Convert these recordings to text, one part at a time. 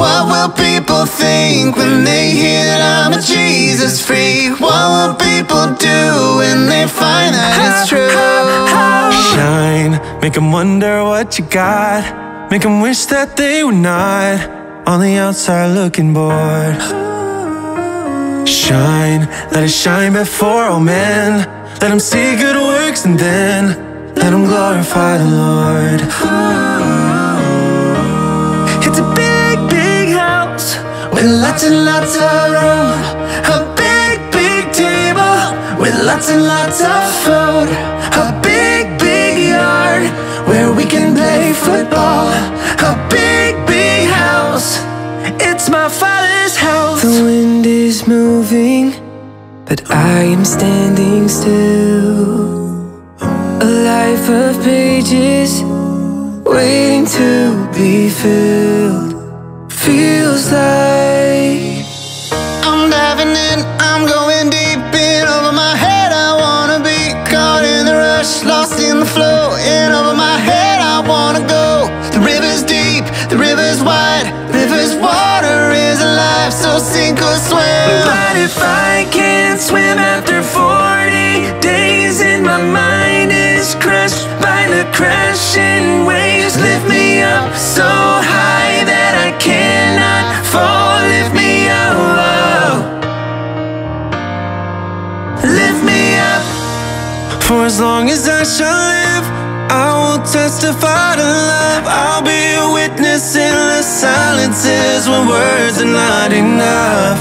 What will people think when they hear that I'm a Jesus freak? What will people do when they find that it's true? Shine, make them wonder what you got. Make them wish that they were not on the outside looking bored. Shine, let it shine before all men. Let them see good works and then let them glorify the Lord. It's a big, big house with lots and lots of room. A big, big table with lots and lots of food. A big, big yard where we can play football. A big, big house, it's my Father's house. The wind is moving, but I am standing still. A life of pages waiting to be filled. Feels like I'm diving in, I'm going deep in. Over my head, I wanna be caught in the rush, lost in the flow. In over my head, I wanna go. The river's deep, the river's wide. The river's water is alive, so sink or swim. But if I can't swim after 40 days in my mind, crushed by the crashing waves, lift me up so high that I cannot fall. Lift me up, oh, lift me up. For as long as I shall live, I will testify to love. I'll be a witness in the silences when words are not enough.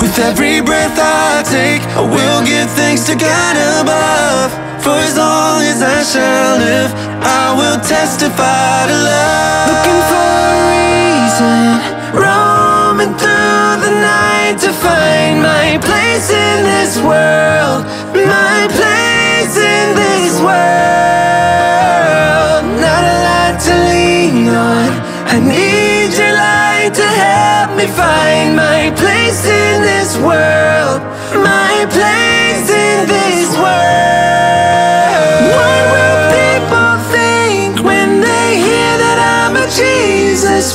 With every breath I take, I will give thanks to God above. For as long as I shall live, I will testify to love. Looking for a reason, roaming through the night to find my place in this world. My place in this world. Not a lot to lean on, I need your light to help me find my place in this world. My place in this world.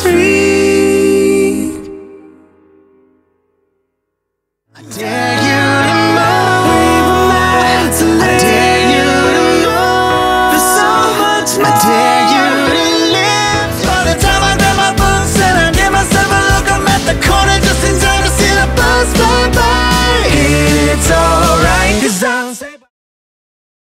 Free.